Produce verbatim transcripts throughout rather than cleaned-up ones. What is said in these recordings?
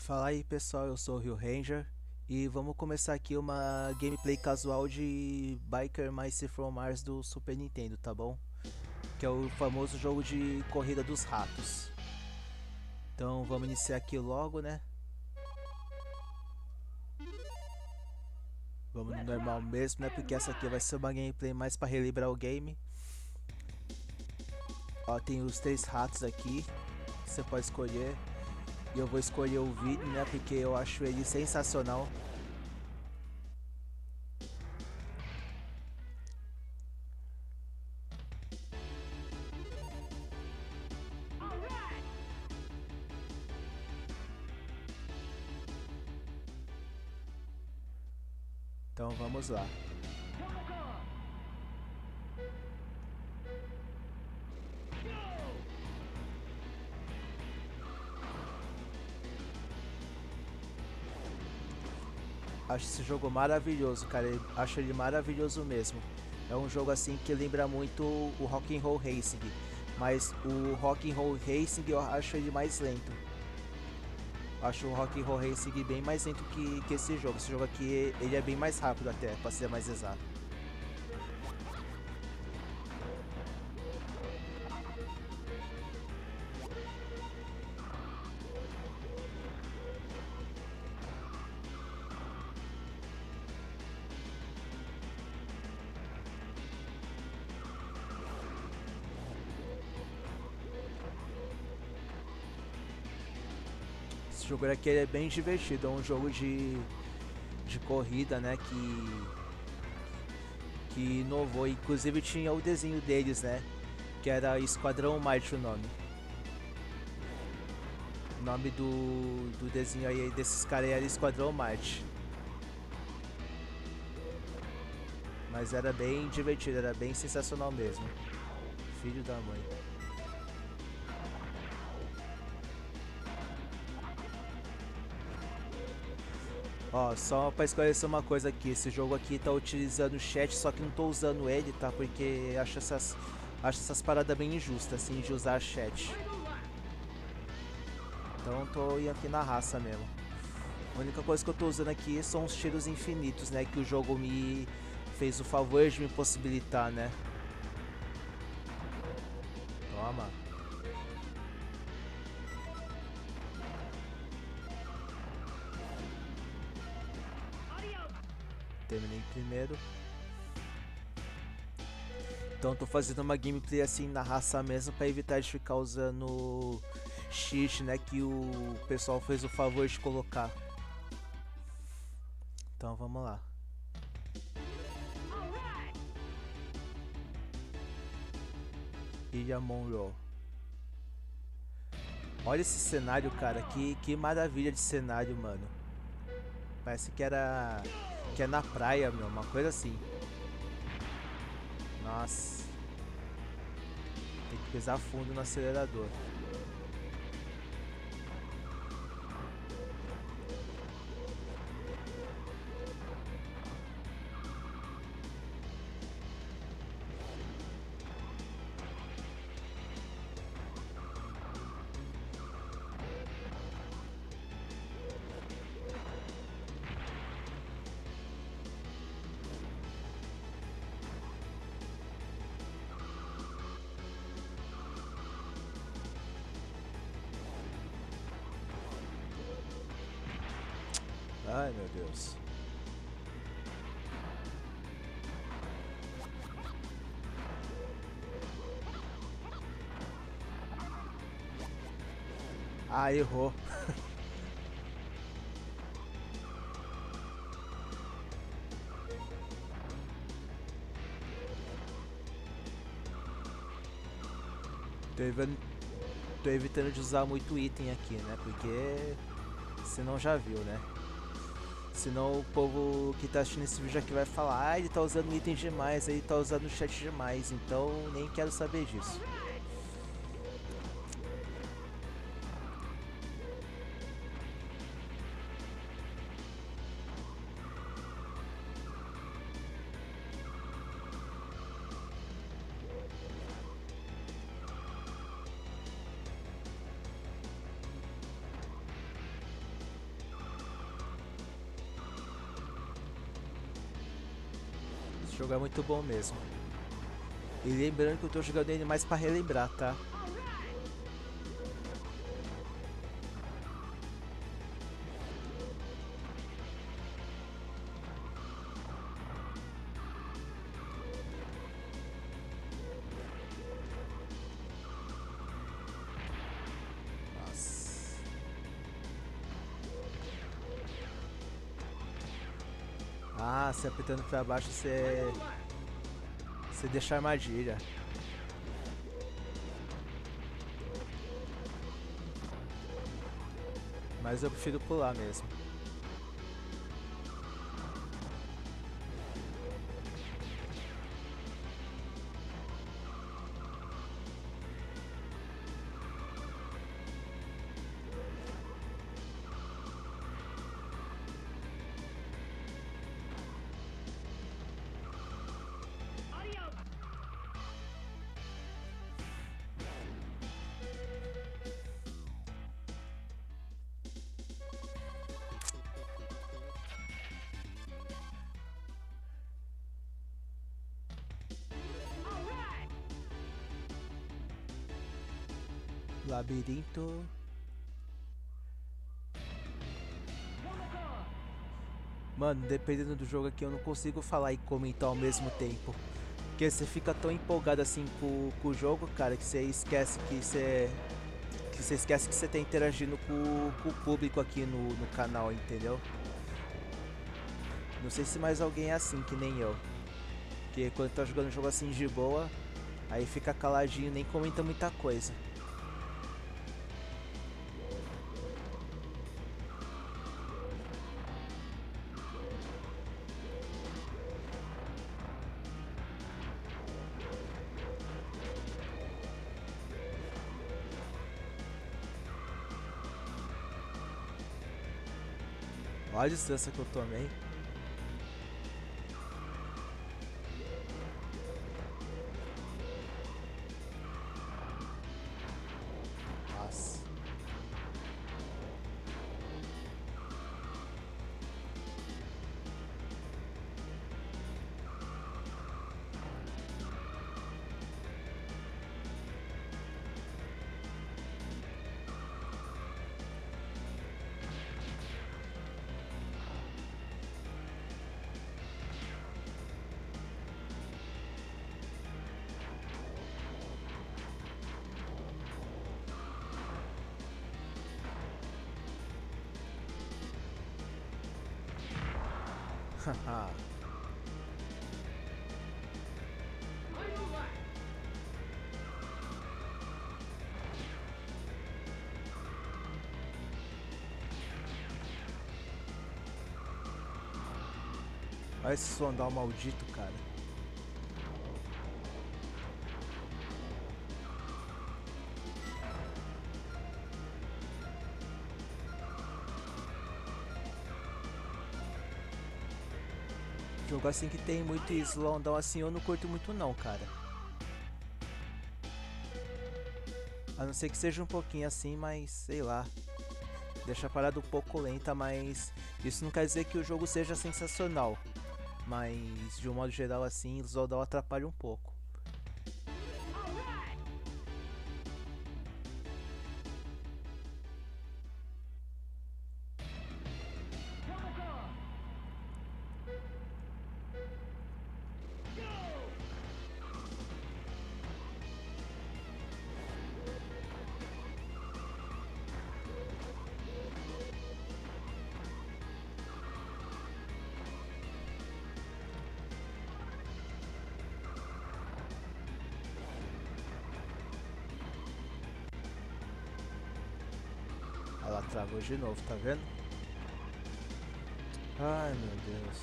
Fala aí pessoal, eu sou o RyuRanger e vamos começar aqui uma gameplay casual de Biker Mice From Mars do Super Nintendo, tá bom? Que é o famoso jogo de corrida dos ratos. Então vamos iniciar aqui logo, né? Vamos no normal mesmo, né? Porque essa aqui vai ser uma gameplay mais para relembrar o game. Ó, tem os três ratos aqui, você pode escolher. E eu vou escolher o Vinnie, né, porque eu acho ele sensacional. Então vamos lá. Acho esse jogo maravilhoso, cara, eu acho ele maravilhoso mesmo. É um jogo assim que lembra muito o Rock 'n' Roll Racing, mas o Rock 'n' Roll Racing eu acho ele mais lento. Acho o Rock 'n' Roll Racing bem mais lento que, que esse jogo. Esse jogo aqui ele é bem mais rápido até, para ser mais exato. O jogo aqui é bem divertido, é um jogo de, de corrida, né, que, que inovou, inclusive tinha o desenho deles, né, que era Esquadrão Marte o nome. O nome do, do desenho aí desses caras era Esquadrão Marte. Mas era bem divertido, era bem sensacional mesmo. Filho da mãe. Ó, só pra esclarecer uma coisa aqui, esse jogo aqui tá utilizando o chat, só que não tô usando ele, tá? Porque acho essas, acho essas paradas bem injustas, assim, de usar chat. Então tô indo aqui na raça mesmo. A única coisa que eu tô usando aqui são os tiros infinitos, né? Que o jogo me fez o favor de me possibilitar, né? Toma. Terminei em primeiro. Então tô fazendo uma gameplay assim na raça mesmo para evitar de ficar usando cheat, né, que o pessoal fez o favor de colocar. Então vamos lá. Ilha Monroe. Olha esse cenário, cara, que, que maravilha de cenário, mano. Parece que era... que é na praia, meu, uma coisa assim. Nossa. Tem que pisar fundo no acelerador. Ai, meu Deus. Ah, errou. Tô evitando, tô evitando de usar muito item aqui, né? Porque senão já viu, né? Senão o povo que tá assistindo esse vídeo aqui vai falar: ah, ele tá usando item demais, ele tá usando chat demais, então nem quero saber disso. jogo é muito bom mesmo. E lembrando que eu tô jogando ele mais pra relembrar, tá? Ah, se apertando pra baixo você... você deixa a armadilha. Mas eu prefiro pular mesmo. Labirinto. Mano, dependendo do jogo aqui eu não consigo falar e comentar ao mesmo tempo, porque você fica tão empolgado assim com, com o jogo, cara, que você esquece que você que você esquece que você tá interagindo com, com o público aqui no, no canal, entendeu? Não sei se mais alguém é assim que nem eu, porque quando tá jogando um jogo assim de boa, aí fica caladinho, nem comenta muita coisa. Olha a distância que eu tomei. Nossa. Haha. Olha esse sondal maldito, cara. Jogo assim que tem muito slowdown assim eu não curto muito não, cara. A não ser que seja um pouquinho assim, mas sei lá. Deixa a parada um pouco lenta, mas isso não quer dizer que o jogo seja sensacional. Mas de um modo geral assim, slowdown atrapalha um pouco. Ela travou de novo, tá vendo? Ai, meu Deus.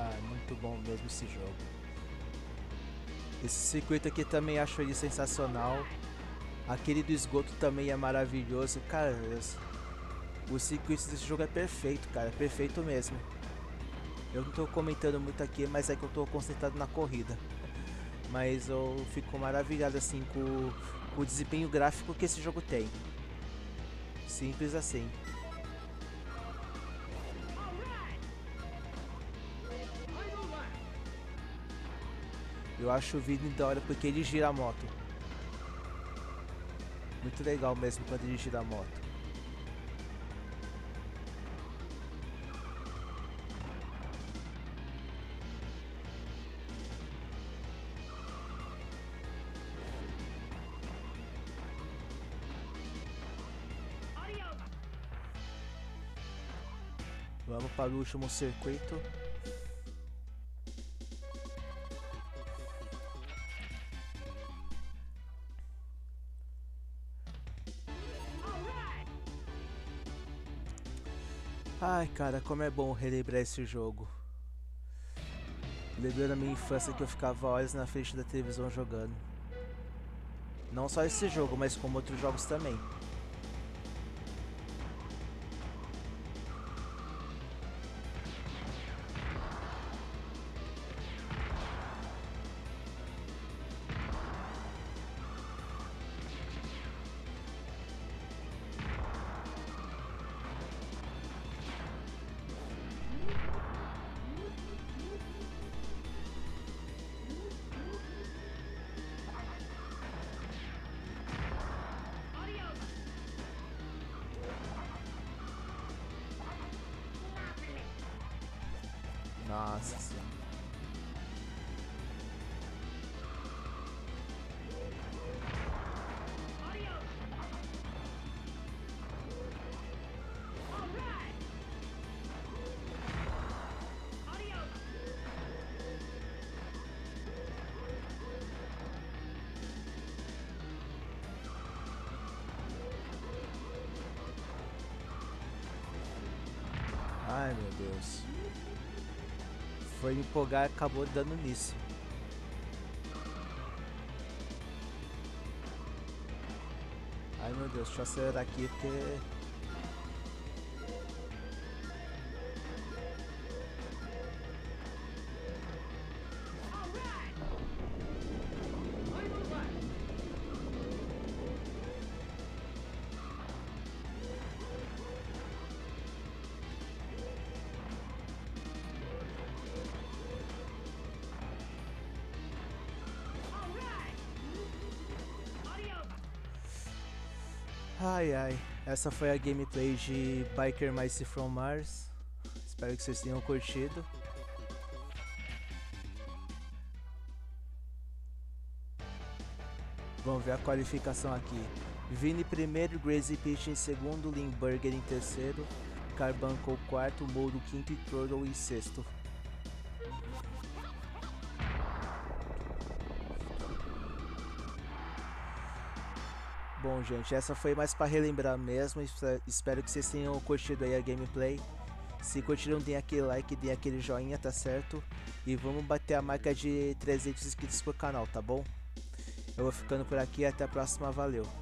Ah, muito bom mesmo esse jogo. Esse circuito aqui também acho ele sensacional. Aquele do esgoto também é maravilhoso. Cara, o circuito desse jogo é perfeito, cara. É perfeito mesmo. Eu não tô comentando muito aqui, mas é que eu tô concentrado na corrida. Mas eu fico maravilhado assim com, com o desempenho gráfico que esse jogo tem. Simples assim. Eu acho o Vinnie da hora porque ele gira a moto. Muito legal mesmo quando ele gira a moto. Vamos para o último circuito. Ai, cara, como é bom relembrar esse jogo. Lembrei da minha infância que eu ficava horas na frente da televisão jogando. Não só esse jogo, mas como outros jogos também. Nossa senhora. Ai, meu Deus. Foi me empolgar e acabou dando nisso. Ai, meu Deus, deixa eu acelerar aqui porque... Ai ai, essa foi a gameplay de Biker Mice From Mars. Espero que vocês tenham curtido. Vamos ver a qualificação aqui. Vinnie primeiro, Grazy Peach em segundo, Limburger em terceiro, Carbanco quarto, Mouro quinto e Troll em sexto. Bom, gente, essa foi mais para relembrar mesmo. Espero que vocês tenham curtido aí a gameplay. Se curtiram, deem aquele like, deem aquele joinha, tá certo? E vamos bater a marca de trezentos inscritos pro canal, tá bom? Eu vou ficando por aqui, até a próxima, valeu!